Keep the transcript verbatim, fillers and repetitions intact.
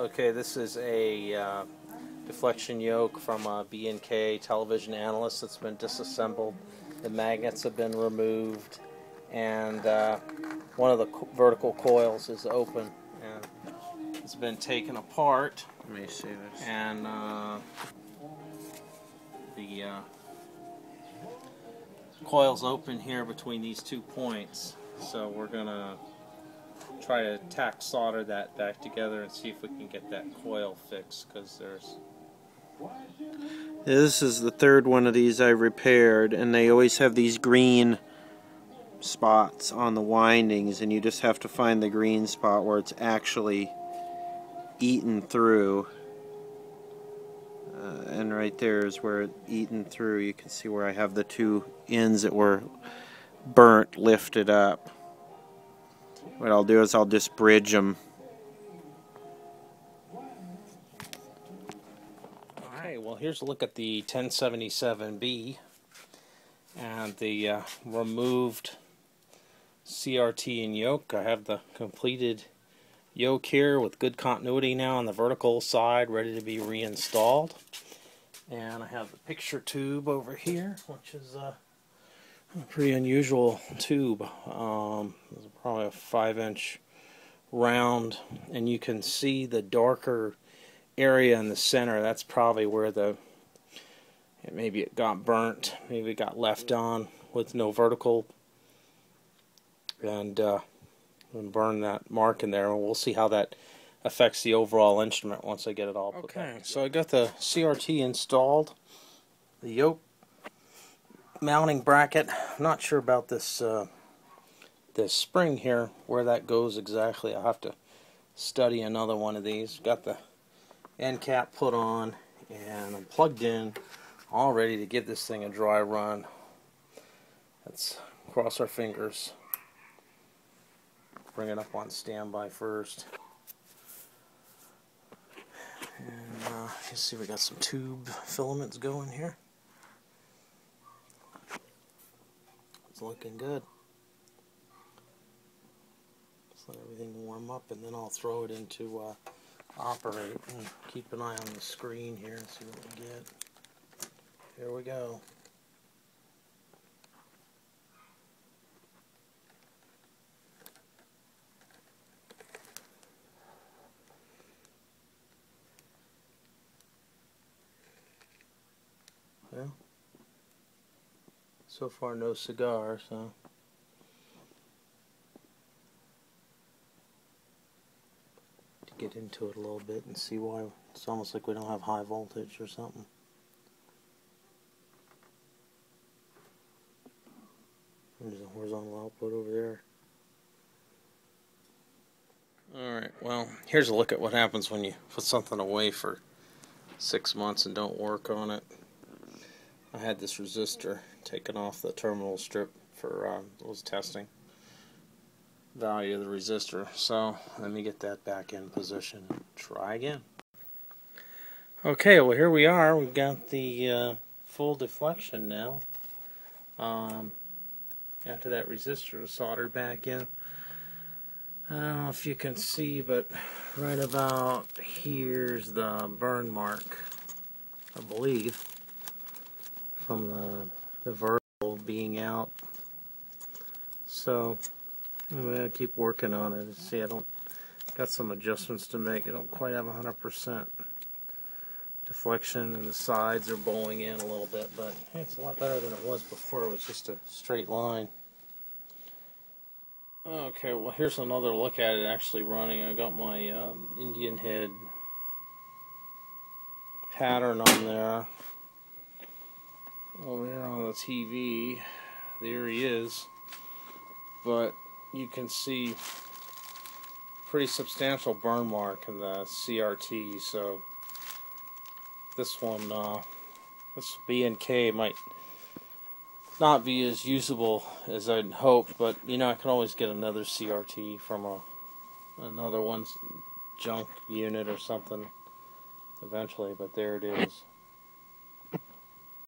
Okay, this is a uh, deflection yoke from a B and K television analyst that's been disassembled. The magnets have been removed, and uh, one of the co vertical coils is open. And it's been taken apart. Let me see this. And uh, the uh, coil's open here between these two points. So we're gonna try to tack solder that back together and see if we can get that coil fixed, because there's... This is the third one of these I repaired, and they always have these green spots on the windings, and you just have to find the green spot where it's actually eaten through. Uh, and right there is where it's eaten through. You can see where I have the two ends that were burnt lifted up. What I'll do is I'll just bridge them. Alright, well, here's a look at the ten seventy-seven B and the uh, removed C R T and yoke. I have the completed yoke here with good continuity now on the vertical side, ready to be reinstalled. And I have the picture tube over here, which is uh, a pretty unusual tube. Um, probably a five inch round, and you can see the darker area in the center. That's probably where the maybe it got burnt, maybe it got left on with no vertical, and uh, burn that mark in there. And we'll see how that affects the overall instrument once I get it all put back together. Okay, so I got the C R T installed, the yoke mounting bracket. I'm not sure about this uh, this spring here, where that goes exactly. I'll have to study another one of these. Got the end cap put on, and I'm plugged in, all ready to give this thing a dry run. Let's cross our fingers. Bring it up on standby first. And uh, you can see we got some tube filaments going here. It's looking good. Let everything warm up, and then I'll throw it into uh, operate and keep an eye on the screen here and see what we get. Here we go. Well, so far no cigar, so... get into it a little bit and see why it's almost like we don't have high voltage or something. There's a horizontal output over there. Alright, well, here's a look at what happens when you put something away for six months and don't work on it. I had this resistor taken off the terminal strip for uh, those testing value of the resistor, so let me get that back in position and try again. Okay, well, here we are. We've got the uh, full deflection now. Um, after that resistor was soldered back in, I don't know if you can see, but right about here's the burn mark, I believe, from the, the vertical being out. So I'm going to keep working on it. See, I don't got some adjustments to make. I don't quite have one hundred percent deflection, and the sides are bowling in a little bit, but it's a lot better than it was before. It was just a straight line. Okay, well, here's another look at it actually running. I got my um, Indian head pattern on there. Over here on the T V, there he is. But you can see pretty substantial burn mark in the C R T, so this one, uh, this B and K might not be as usable as I'd hoped, but you know, I can always get another C R T from a another one's junk unit or something eventually, but there it is.